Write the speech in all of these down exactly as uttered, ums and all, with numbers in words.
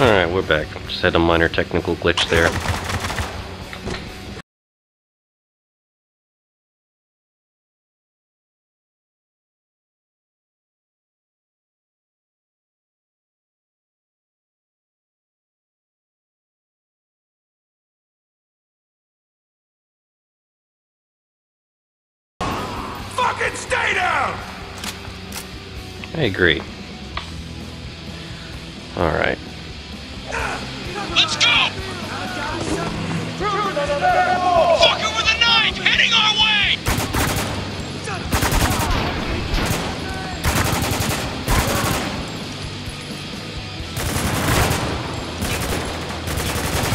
Alright, we're back. Just had a minor technical glitch there. Fucking stay down! I agree. Alright. Let's go! Fucker with a knife! Heading our way!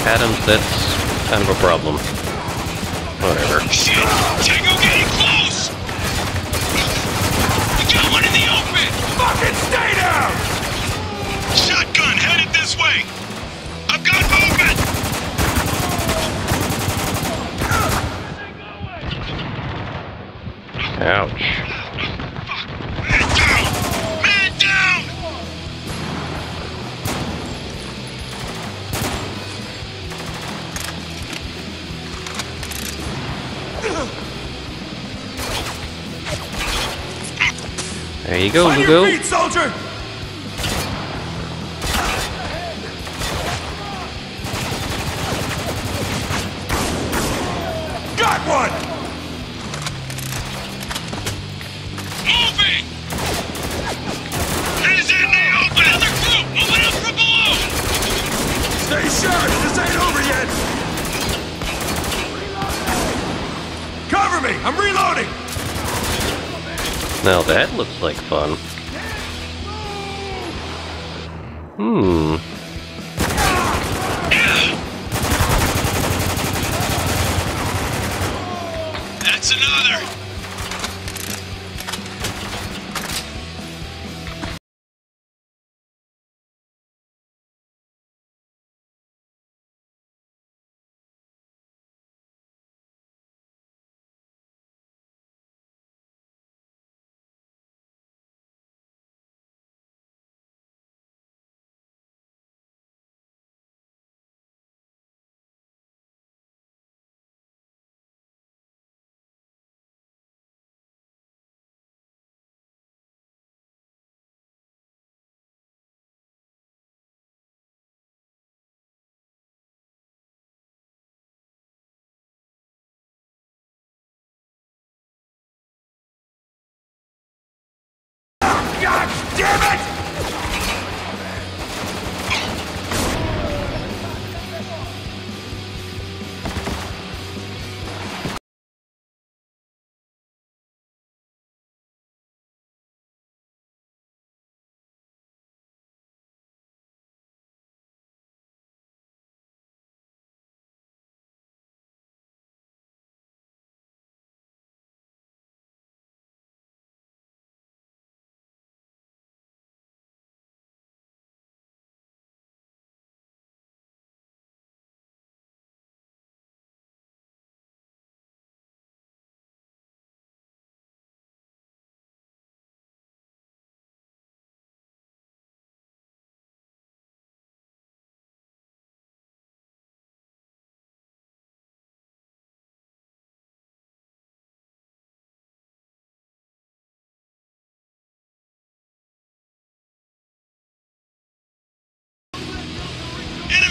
Adams, that's kind of a problem. Whatever. Shit! Tango getting close! We got one in the open! Fucking stay down! Shotgun headed this way! I've got movement! Ouch. Fuck. Man down! Man down! There you go, Lugo. Feet, soldier! One. Moving! That is in the open! Another group! Moving up from below! Stay sharp! This ain't over yet! Cover me! I'm reloading! Now that looks like fun. Hmm. God damn it!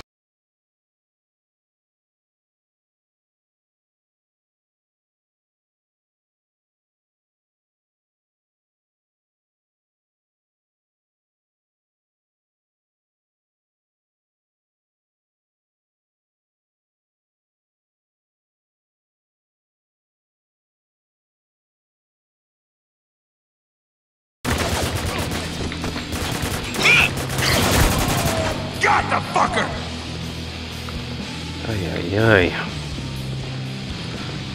Got the fucker! Ay, ay, ay.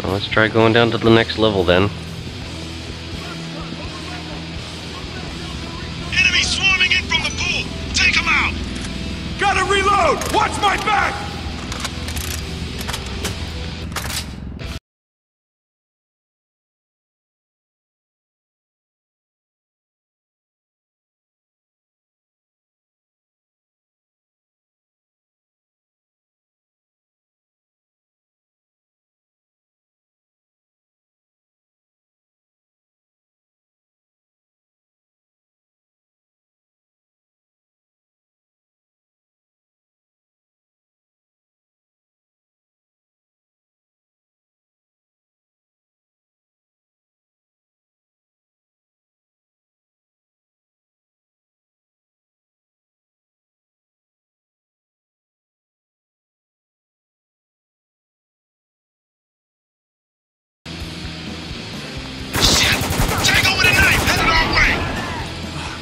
Well, let's try going down to the next level then. Enemy swarming in from the pool! Take them out! Gotta reload! Watch my back!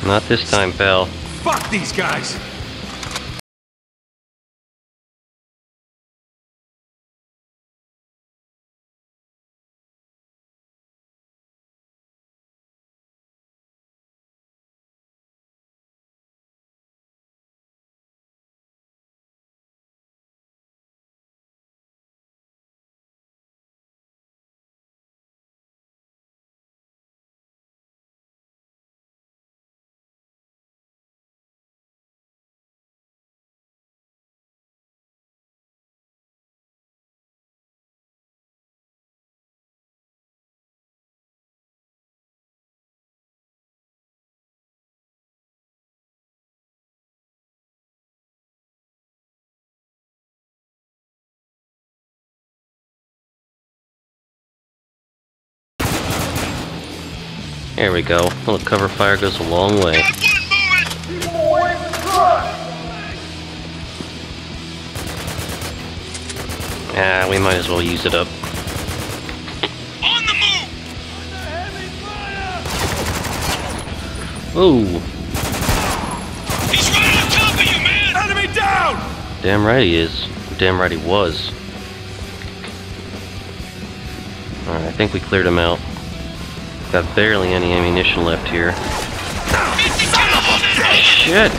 Not this time, pal. Fuck these guys! There we go. A little cover fire goes a long way. Ah, we might as well use it up. On the move! Whoa! He's right on top of you, man! Enemy down! Damn right he is. Damn right he was. Alright, I think we cleared him out. Got barely any ammunition left here. Shit!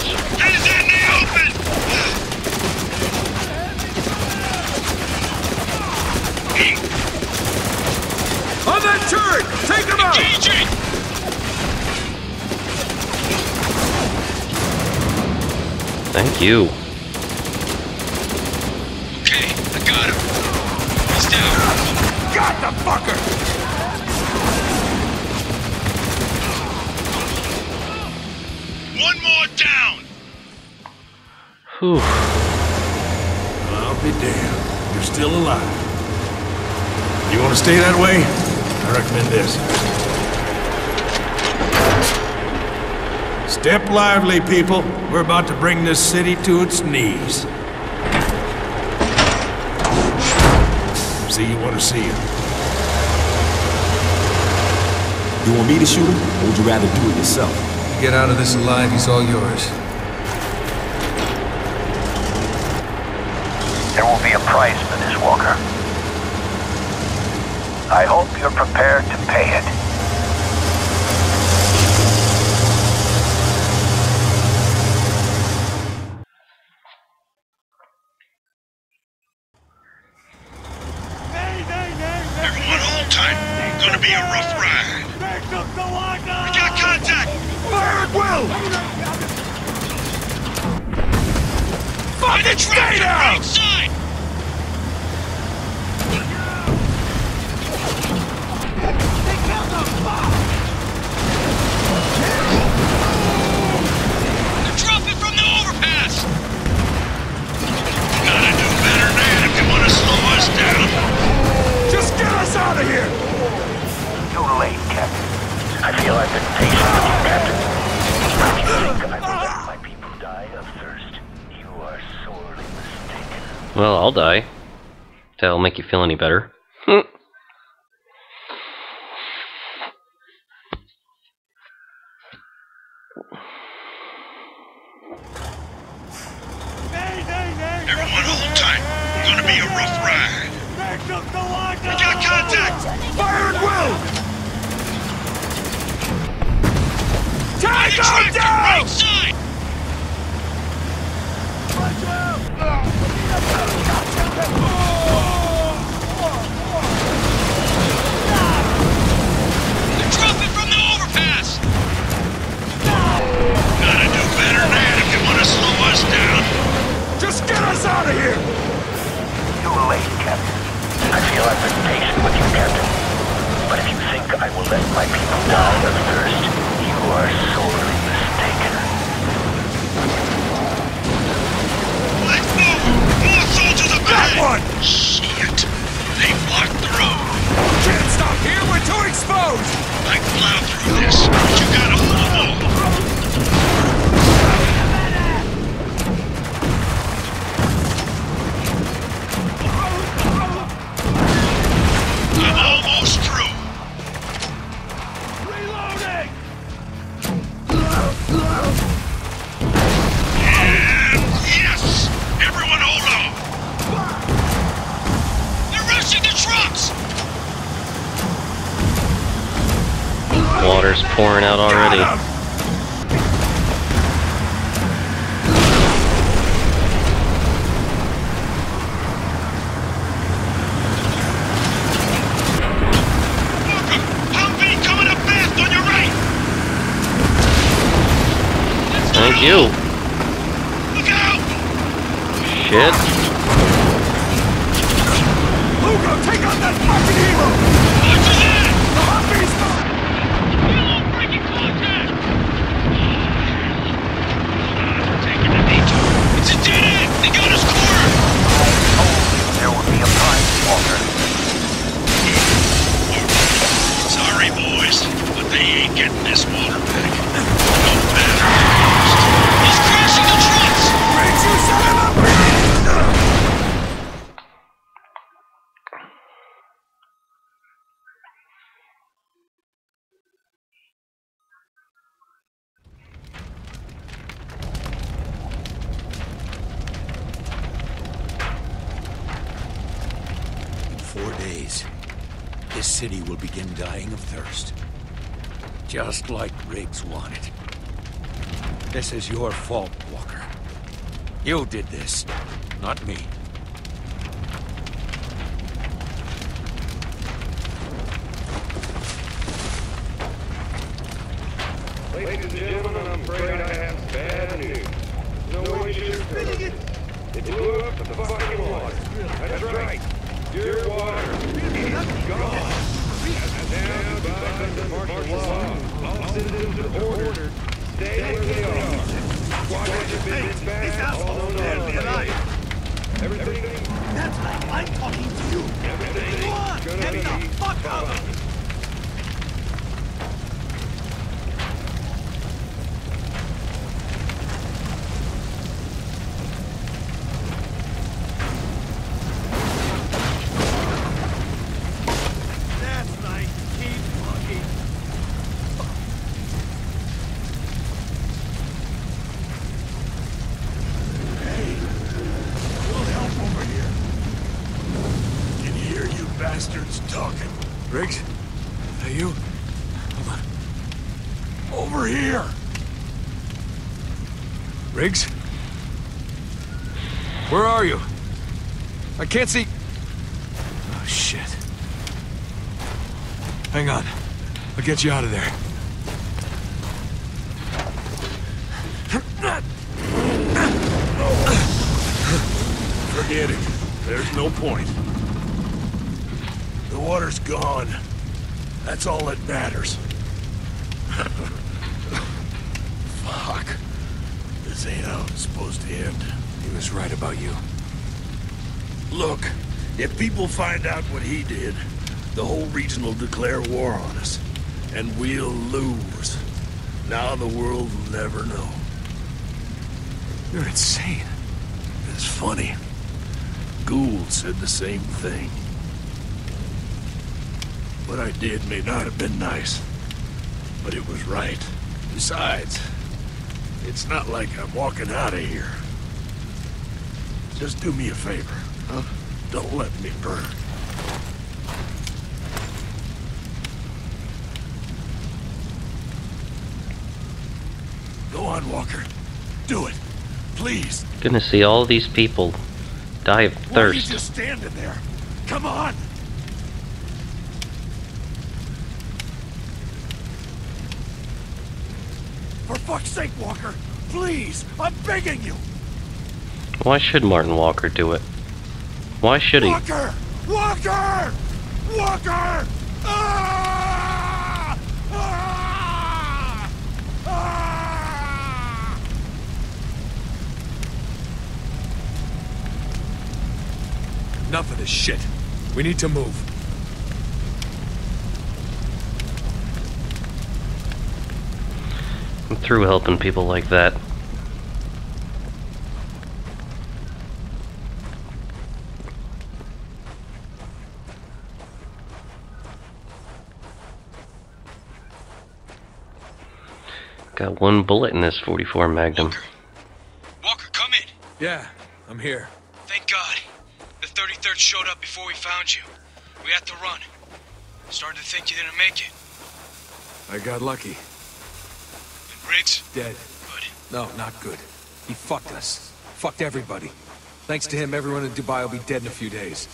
On that turret! Take him out! Thank you. Okay, I got him. He's down. Got the fucker! One more down! Whew. I'll be damned. You're still alive. You want to stay that way? I recommend this. Step lively, people. We're about to bring this city to its knees. See, you want to see him. You want me to shoot him, or would you rather do it yourself? Get out of this alive, he's all yours. There will be a price for this, Walker. I hope you're prepared to pay it. Everyone hold tight. It's gonna be a rough ride. We got contact! Fire at will! Fucking stay down! Take out Well, I'll die. If that'll make you feel any better. Everyone hold tight. It's gonna be a rough ride. We got contact! Fire at will! Tango down! Right side! Watch out! They're dropping from the overpass! Gotta do better than that if you want to slow us down. Just get us out of here! You will wait, Captain. I feel I've been patient with you, Captain. But if you think I will let my people die of thirst, you are sorely mistaken. Let's move! More soldiers are back! That one! Shit! They blocked the road! Can't stop here! We're too exposed! I can plow through this, but you gotta hold on! Water's pouring out already. Humvee coming up fast on your right. Thank you. Look out! Shit. Lugo, take out that fucking hero. Watch his ass! The Humvee's gone. It's a dead end! They got us cornered! I told you there would be a price, Walker. Sorry, boys, but they ain't getting this water back. No matter how fast. He's crashing the trucks! Riggs, you set him up! This city will begin dying of thirst. Just like Riggs wanted. This is your fault, Walker. You did this, not me. Ladies and gentlemen, I'm afraid I have bad news. No one should have been it. It blew up the fucking water. That's right. Dear water, it's gone. And now, by martial law, all citizens are ordered, stay where they are. Watch your business back, although not alive. Everything... That's like I'm talking to you. Everything... Go on, get the fuck out of it. Riggs? Where are you? I can't see... Oh, shit. Hang on. I'll get you out of there. Forget it. There's no point. The water's gone. That's all that matters. Fuck. This ain't how it's supposed to end. He was right about you. Look, if people find out what he did, the whole region will declare war on us. And we'll lose. Now the world will never know. You're insane. It's funny. school said the same thing. What I did may not have been nice, but it was right. Besides, it's not like I'm walking out of here. Just do me a favor, huh? Don't let me burn. Go on, Walker. Do it. Please. Gonna see all these people die of thirst. Why are you just standing there? Come on. For fuck's sake, Walker. Please. I'm begging you. Why should Martin Walker do it? Why should he? Walker! Walker! Walker! Ah! Ah! Ah! Enough of this shit. We need to move. I'm through helping people like that. Got one bullet in this forty-four Magnum. Walker. Walker, come in. Yeah, I'm here. Thank God. The thirty-third showed up before we found you. We had to run. Started to think you didn't make it. I got lucky. And Riggs? Dead. Good. No, not good. He fucked us. Fucked everybody. Thanks to him, everyone in Dubai will be dead in a few days.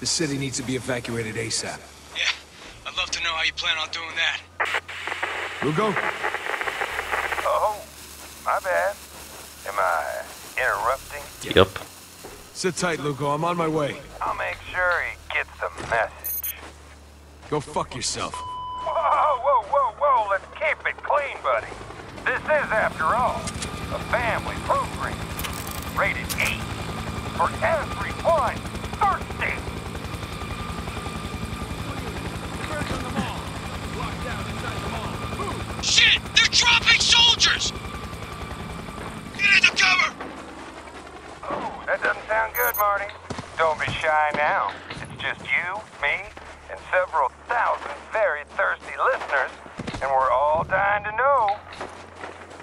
The city needs to be evacuated ASAP. Yeah, I'd love to know how you plan on doing that. Lugo? My bad. Am I interrupting? Yep. Sit tight, Lugo. I'm on my way. I'll make sure he gets the message. Go fuck yourself. Whoa, whoa, whoa, whoa. Let's keep it clean, buddy. This is, after all, a family program. Rated eight. For everyone thirsty. Clear to the mall. Locked down inside the mall. Move. Shit! They're dropping soldiers! Cover. Oh, that doesn't sound good, Marty. Don't be shy now. It's just you, me, and several thousand very thirsty listeners, and we're all dying to know.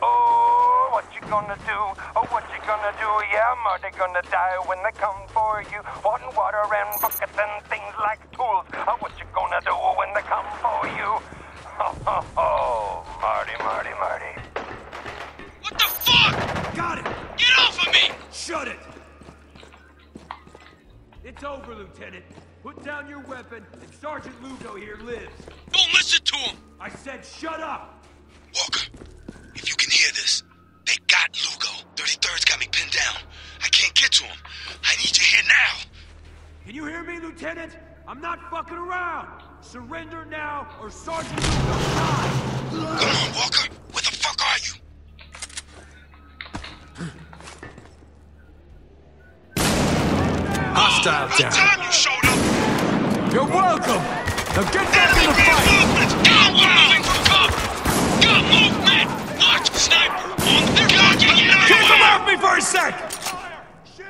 Oh, what you gonna do? Oh, what you gonna do? Yeah, Marty gonna die when they come for you, wanting water and buckets and things like tools. Oh, what you gonna do when they come for you? Ho, ho, ho. Marty, Marty, Marty. What the fuck? Got it! Get off of me! Shut it! It's over, Lieutenant. Put down your weapon, and Sergeant Lugo here lives. Don't listen to him! I said shut up! Walker, if you can hear this, they got Lugo. thirty-third's got me pinned down. I can't get to him. I need you here now. Can you hear me, Lieutenant? I'm not fucking around. Surrender now, or Sergeant Lugo dies! Come on, Walker! Where the fuck are you? Hostile down. Time you showed up. You're welcome. Now get back in the fight. Got movement from cover. Got movement. Large sniper. On the gun. Keep him off me for a sec. Fire. Shit.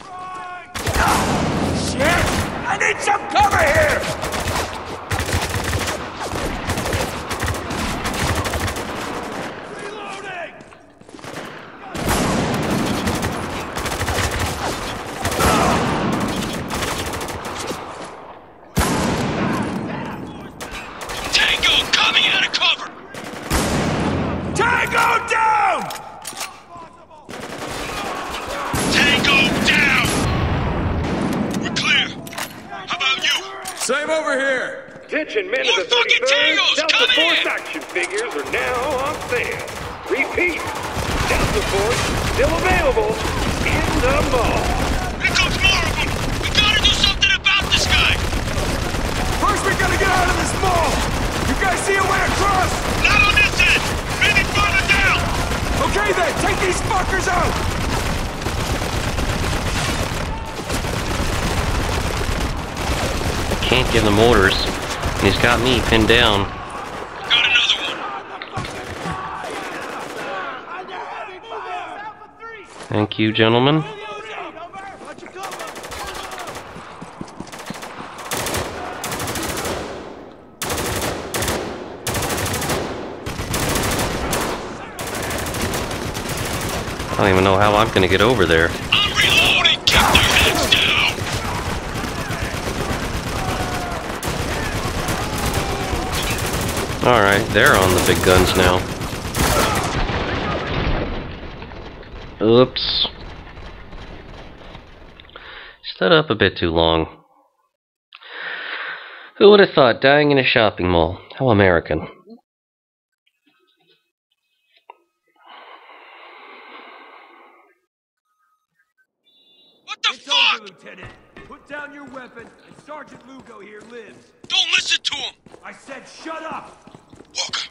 Right. Ah, shit. I need some cover here. Same over here! Attention, men of the thirty-third, Delta Force action figures are now on sale. Repeat, Delta Force still available in the mall. Here comes more of them! We gotta do something about this guy! First we gotta get out of this mall! You guys see a way across? Not on this end! Maybe farther down! Okay then, take these fuckers out! Can't give them orders, and he's got me pinned down. Got another one. Thank you, gentlemen. I don't even know how I'm gonna get over there. I'm reloading! Get their heads down! Alright, they're on the big guns now. Oops. Stood up a bit too long. Who would have thought dying in a shopping mall? How American. What the it's fuck? Over, Lieutenant. Put down your weapon and Sergeant Lugo here lives. Don't listen to him! I said shut up! Walker,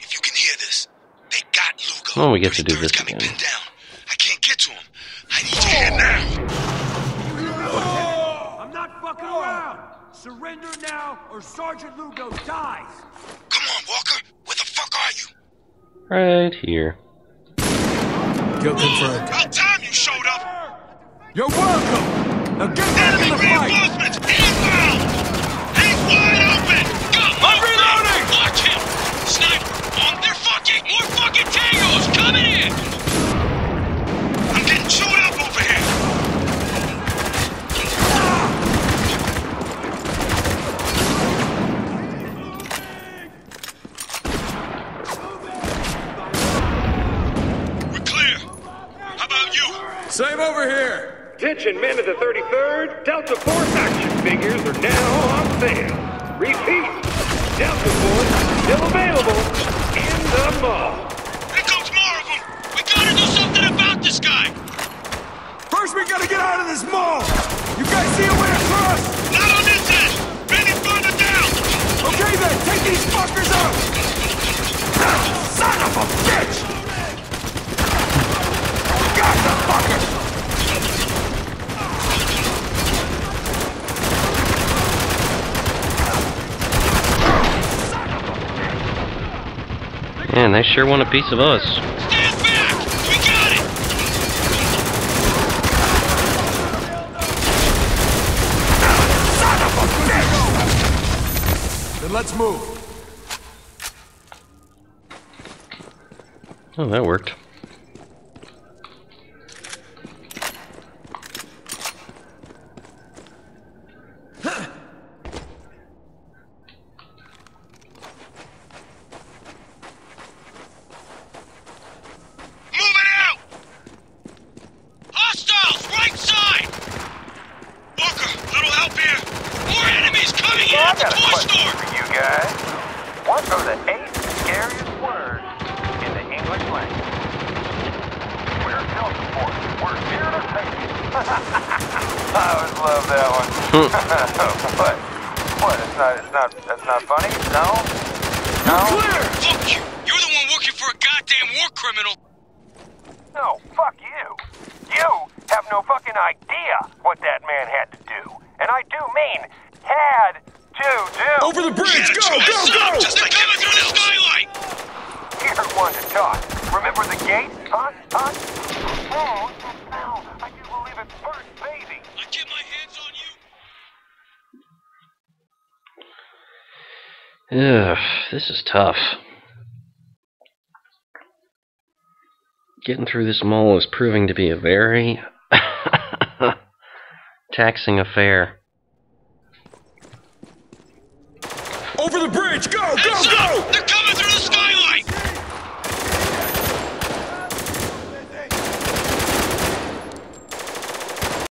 if you can hear this, they got Lugo. Well, we get to do this again. I can't get to him. I need you here now. You know, Lieutenant, I'm not fucking around. Surrender now, or Sergeant Lugo dies. Come on, Walker. Where the fuck are you? Right here. Go confirm. About time you showed up. You're welcome. Now get out of the fight. Enemy reinforcements inbound. He's wide open. Got I'm reloading. Watch him. Sniper. On their fucking more fucking tangos coming in. I'm getting chewed up over here. Same over here! Attention, men of the thirty-third, Delta Force action figures are now on sale. Repeat, Delta Force still available in the mall. Here comes more of them! We gotta do something about this guy! First we gotta get out of this mall! You guys see a way across? Not on this end! Bend it further down! Okay then, take these fuckers out! Ah, son of a bitch! Got the fuckers! Man, they sure want a piece of us. Stand back! We got it! Son of a bitch! Then let's move. Oh, that worked. Ugh, this is tough. Getting through this mall is proving to be a very taxing affair. Over the bridge! Go, go, go!